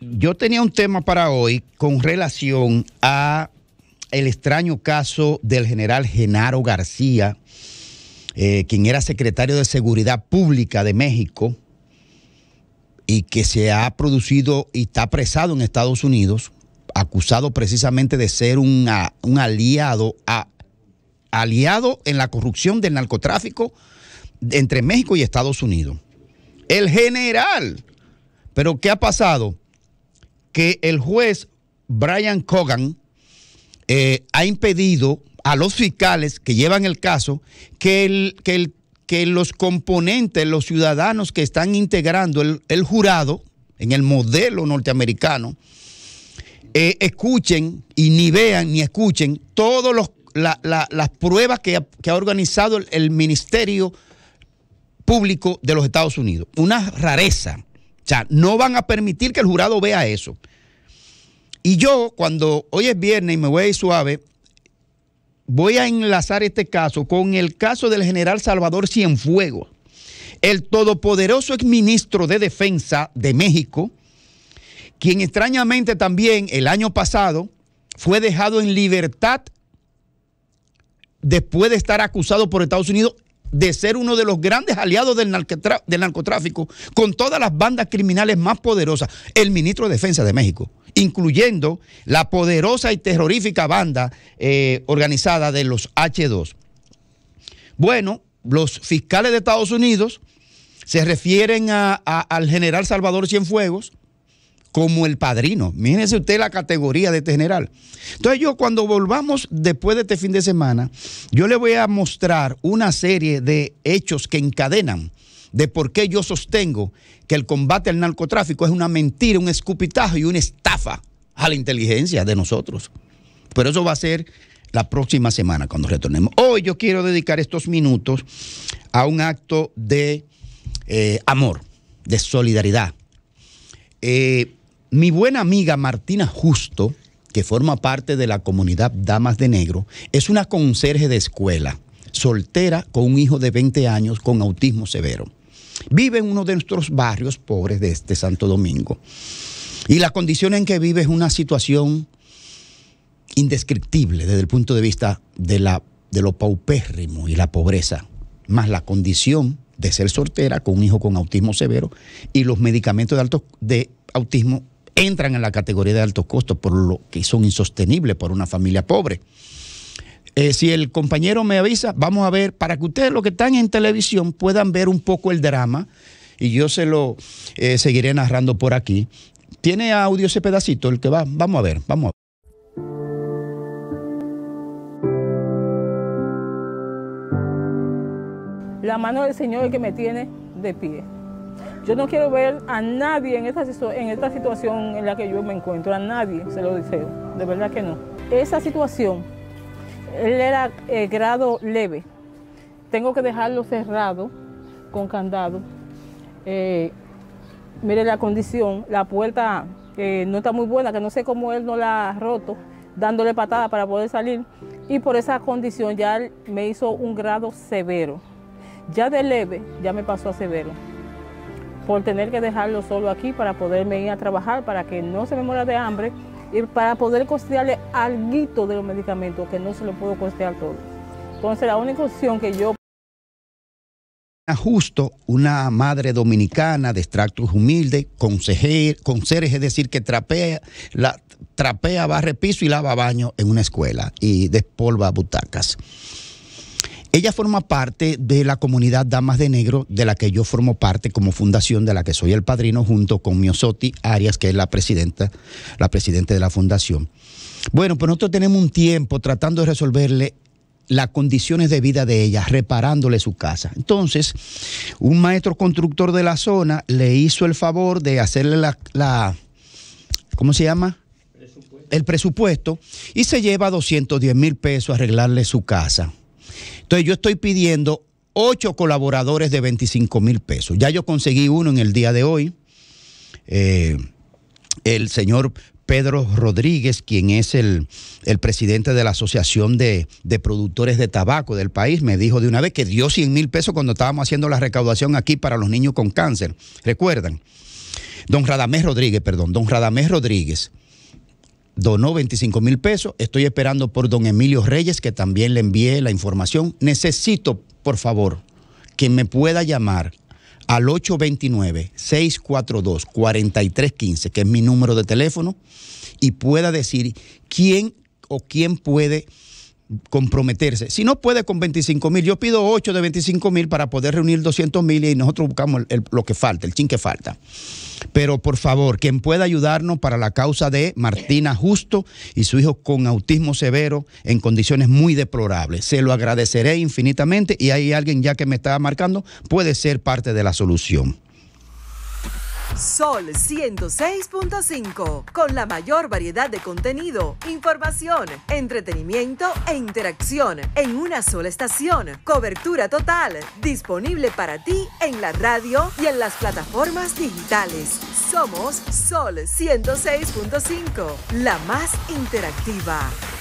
Yo tenía un tema para hoy con relación a el extraño caso del general Genaro García, quien era secretario de Seguridad Pública de México y que se ha producido y está apresado en Estados Unidos, acusado precisamente de ser un aliado en la corrupción del narcotráfico entre México y Estados Unidos. El general. Pero ¿qué ha pasado? Que el juez Brian Cogan ha impedido a los fiscales que llevan el caso que los componentes, los ciudadanos que están integrando el jurado en el modelo norteamericano, escuchen y ni vean ni escuchen todas las pruebas que ha organizado el Ministerio Público de los Estados Unidos. Una rareza. O sea, no van a permitir que el jurado vea eso. Y yo, cuando hoy es viernes y me voy a ir suave, voy a enlazar este caso con el caso del general Salvador Cienfuegos, el todopoderoso exministro de Defensa de México, quien extrañamente también el año pasado fue dejado en libertad después de estar acusado por Estados Unidos de ser uno de los grandes aliados del narcotráfico con todas las bandas criminales más poderosas, el ministro de Defensa de México, incluyendo la poderosa y terrorífica banda organizada de los H2. Bueno, los fiscales de Estados Unidos se refieren al general Salvador Cienfuegos como el padrino. Mírense usted la categoría de este general. Entonces yo, cuando volvamos después de este fin de semana, yo le voy a mostrar una serie de hechos que encadenan de por qué yo sostengo que el combate al narcotráfico es una mentira, un escupitajo y una estafa a la inteligencia de nosotros. Pero eso va a ser la próxima semana cuando retornemos. Hoy yo quiero dedicar estos minutos a un acto de amor, de solidaridad. Mi buena amiga Martina Justo, que forma parte de la comunidad Damas de Negro, es una conserje de escuela, soltera, con un hijo de 20 años con autismo severo. Vive en uno de nuestros barrios pobres de este Santo Domingo. Y la condición en que vive es una situación indescriptible desde el punto de vista de lo paupérrimo y la pobreza, más la condición de ser soltera con un hijo con autismo severo, y los medicamentos de autismo entran en la categoría de altos costos, por lo que son insostenibles por una familia pobre. Si el compañero me avisa, vamos a ver, para que ustedes, los que están en televisión, puedan ver un poco el drama, y yo se lo seguiré narrando por aquí. ¿Tiene audio ese pedacito? El que va, vamos a ver, vamos a ver. La mano del Señor es el que me tiene de pie. Yo no quiero ver a nadie en esta situación en la que yo me encuentro, a nadie se lo deseo, de verdad que no. Esa situación, él era grado leve, tengo que dejarlo cerrado con candado. Mire la condición, la puerta no está muy buena, que no sé cómo él no la ha roto, dándole patada para poder salir, y por esa condición ya él me hizo un grado severo. Ya de leve, ya me pasó a severo, por tener que dejarlo solo aquí para poderme ir a trabajar, para que no se me muera de hambre y para poder costearle algo de los medicamentos, que no se lo puedo costear todo. Entonces la única opción que yo... Justo, una madre dominicana de extractos humildes, conserje, es decir, que trapea, barre piso y lava baño en una escuela y despolva butacas. Ella forma parte de la comunidad Damas de Negro, de la que yo formo parte como fundación, de la que soy el padrino, junto con Miosotti Arias, que es la presidenta de la fundación. Bueno, pues nosotros tenemos un tiempo tratando de resolverle las condiciones de vida de ella, reparándole su casa. Entonces, un maestro constructor de la zona le hizo el favor de hacerle ¿cómo se llama? El presupuesto, y se lleva 210 mil pesos a arreglarle su casa. Entonces yo estoy pidiendo 8 colaboradores de 25 mil pesos. Ya yo conseguí uno en el día de hoy, el señor Pedro Rodríguez, quien es el presidente de la Asociación de Productores de Tabaco del país. Me dijo de una vez que dio 100 mil pesos cuando estábamos haciendo la recaudación aquí para los niños con cáncer, ¿recuerdan? Don Radamés Rodríguez donó 25,000 pesos. Estoy esperando por don Emilio Reyes, que también le envié la información. Necesito, por favor, que me pueda llamar al 829-642-4315, que es mi número de teléfono, y pueda decir quién puede comprometerse. Si no puede con 25,000, yo pido 8 de 25,000 para poder reunir 200,000 y nosotros buscamos lo que falta, el chin que falta. Pero por favor, quien pueda ayudarnos para la causa de Martina Justo y su hijo con autismo severo en condiciones muy deplorables. Se lo agradeceré infinitamente, y hay alguien ya que me está marcando, puede ser parte de la solución. Sol 106.5, con la mayor variedad de contenido, información, entretenimiento e interacción en una sola estación. Cobertura total, disponible para ti en la radio y en las plataformas digitales. Somos Sol 106.5, la más interactiva.